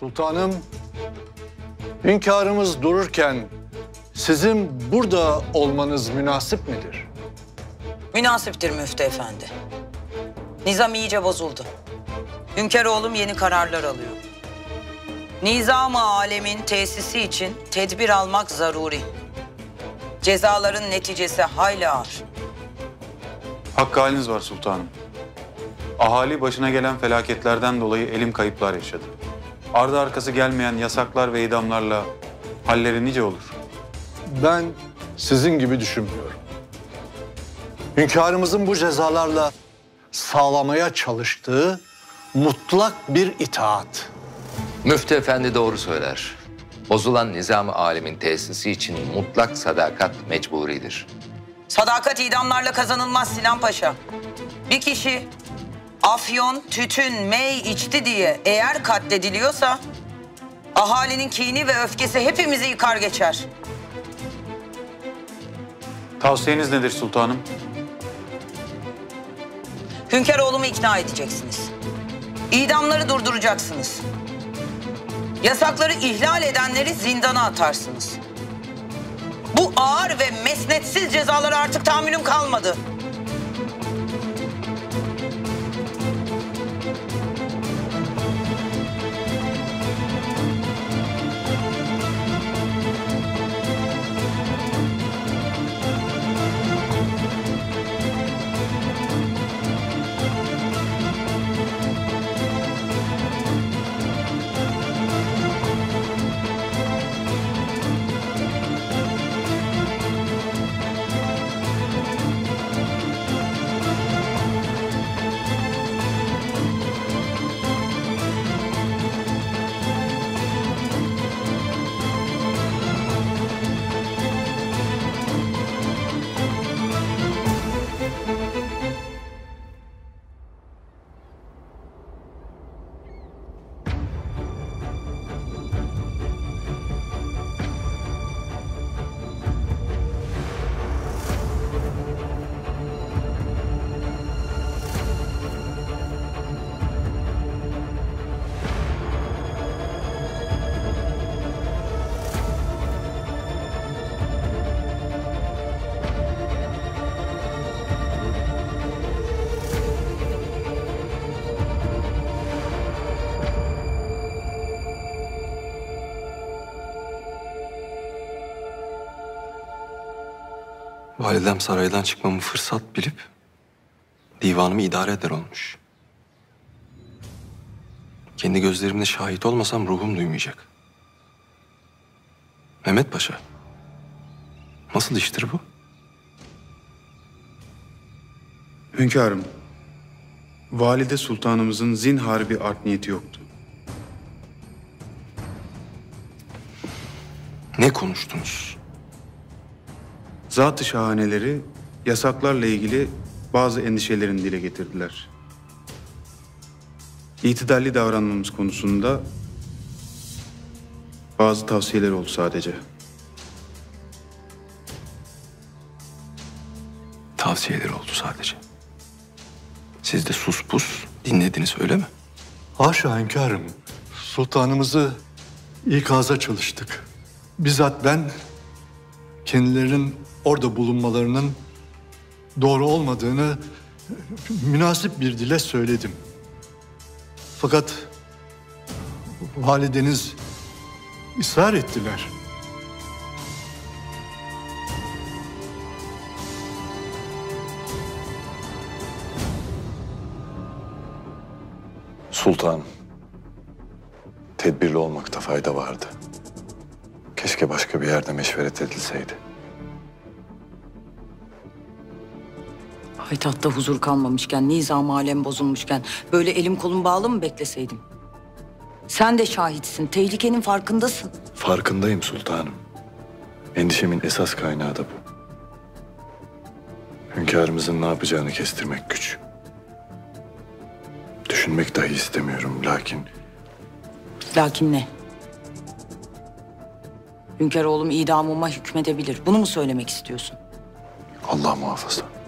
Sultanım, hünkârımız dururken sizin burada olmanız münasip midir? Münasiptir Müftü Efendi. Nizam iyice bozuldu. Hünkâr oğlum yeni kararlar alıyor. Nizam-ı âlemin tesisi için tedbir almak zaruri. Cezaların neticesi hayli ağır. Hakkı haliniz var sultanım. Ahali başına gelen felaketlerden dolayı elim kayıplar yaşadı. Ardı arkası gelmeyen yasaklar ve idamlarla halleri nice olur. Ben sizin gibi düşünmüyorum. Hünkârımızın bu cezalarla sağlamaya çalıştığı mutlak bir itaat. Müftü Efendi doğru söyler. Bozulan nizam-ı âlemin tesisi için mutlak sadakat mecburidir. Sadakat idamlarla kazanılmaz Sinan Paşa. Bir kişi afyon, tütün, mey içti diye eğer katlediliyorsa ahalinin kini ve öfkesi hepimizi yıkar geçer. Tavsiyeniz nedir sultanım? Hünkâroğlumu ikna edeceksiniz. İdamları durduracaksınız. Yasakları ihlal edenleri zindana atarsınız. Bu ağır ve mesnetsiz cezalara artık tahammülüm kalmadı. Validem saraydan çıkmamı fırsat bilip divanımı idare eder olmuş. Kendi gözlerimle şahit olmasam ruhum duymayacak. Mehmet Paşa, nasıl iştir bu? Hünkârım, Valide Sultanımızın zinhar bir art niyeti yoktu. Ne konuştunuz? Zat-ı şahaneleri yasaklarla ilgili bazı endişelerini dile getirdiler. İtidalli davranmamız konusunda bazı tavsiyeler oldu sadece. Tavsiyeler oldu sadece. Siz de sus pus dinlediniz öyle mi? Haşa hünkârım. Sultanımızı ikaza çalıştık. Bizzat ben kendilerinin orada bulunmalarının doğru olmadığını münasip bir dile söyledim. Fakat valideniz ısrar ettiler. Sultanım, tedbirli olmakta fayda vardı. Keşke başka bir yerde meşveret edilseydi. Payitahtta huzur kalmamışken, nizam-ı alem bozulmuşken böyle elim kolum bağlı mı bekleseydim? Sen de şahitsin, tehlikenin farkındasın. Farkındayım sultanım. Endişemin esas kaynağı da bu. Hünkârımızın ne yapacağını kestirmek güç. Düşünmek dahi istemiyorum lakin... Lakin ne? Hünkâroğlum idamıma hükmedebilir. Bunu mu söylemek istiyorsun? Allah muhafaza.